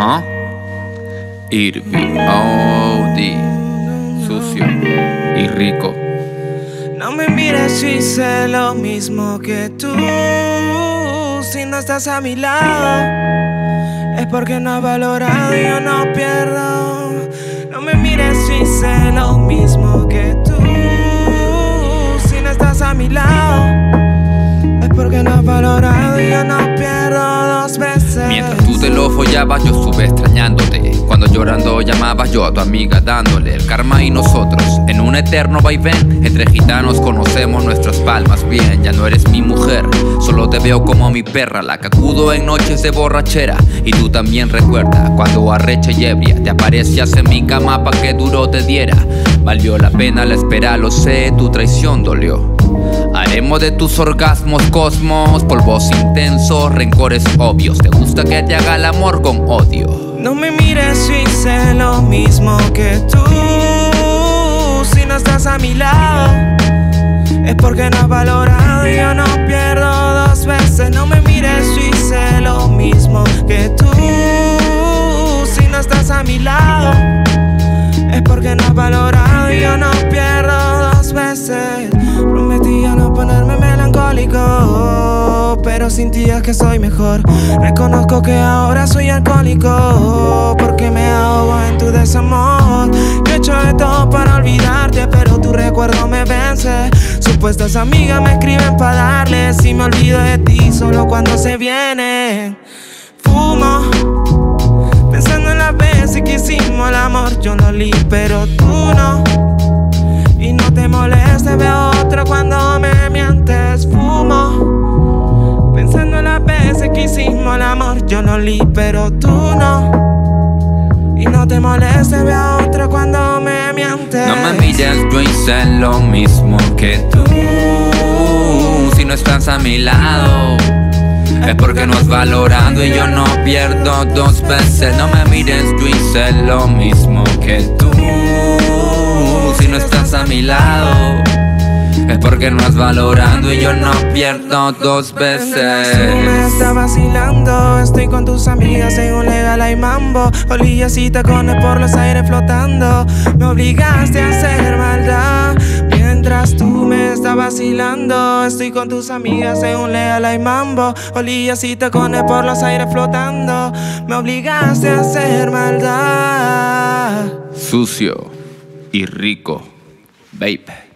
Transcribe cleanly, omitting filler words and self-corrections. Ajá. Irving O.D. Sucio y rico. No me mires si sé lo mismo que tú. Si no estás a mi lado, es porque no has valorado y yo no pierdo. No me mires si sé lo mismo que tú. Si no estás a mi lado, es porque no has valorado y yo no pierdo dos veces. Mientras tú te lo follabas, yo estuve extrañándote. Cuando llorando llamabas, yo a tu amiga dándole. El karma y nosotros, en un eterno vaivén. Entre gitanos conocemos nuestras palmas bien. Ya no eres mi mujer, solo te veo como mi perra, la que acudo en noches de borrachera. Y tú también recuerda, cuando arrecha y ebria te aparecías en mi cama pa' que duro te diera. Valió la pena la espera, lo sé, tu traición dolió. Haremos de tus orgasmos cosmos, polvos intensos, rencores obvios. Te gusta que te haga el amor con odio. No me mires si sé lo mismo que tú. Si no estás a mi lado, es porque no has valorado y yo no pierdo dos veces. No me mires si sé lo mismo que tú. Si no estás a mi lado, es porque no has valorado y yo no pierdo dos veces. Prometía no ponerme melancólico, pero sin ti es que soy mejor. Reconozco que ahora soy alcohólico, porque me ahogo en tu desamor. Yo he hecho de todo para olvidarte, pero tu recuerdo me vence. Supuestas amigas me escriben para darles y me olvido de ti solo cuando se vienen. Fumo, pensando en las veces que hicimos el amor. Yo lo li, pero tú no. Y no te molestes, veo otro cuando me mientes. Fumo, pensando en las veces que hicimos el amor. Yo lo li, pero tú no. Y no te molestes, veo otro cuando me mientes. No me mires, yo hice lo mismo que tú. Si no estás a mi lado, es porque no has valorado y yo no pierdo dos veces. No me mires, yo hice lo mismo que tú. Si no estás a mi lado, es porque no has valorado y yo no pierdo dos veces. Me está vacilando, estoy con tus amigas en un legal y mambo. Olillas y tacones por los aires flotando. Me obligaste a hacer maldad. Mientras tú me estás vacilando, estoy con tus amigas en un legal y mambo. Olillas y tacones por los aires flotando. Me obligaste a hacer maldad. Sucio y rico, babe.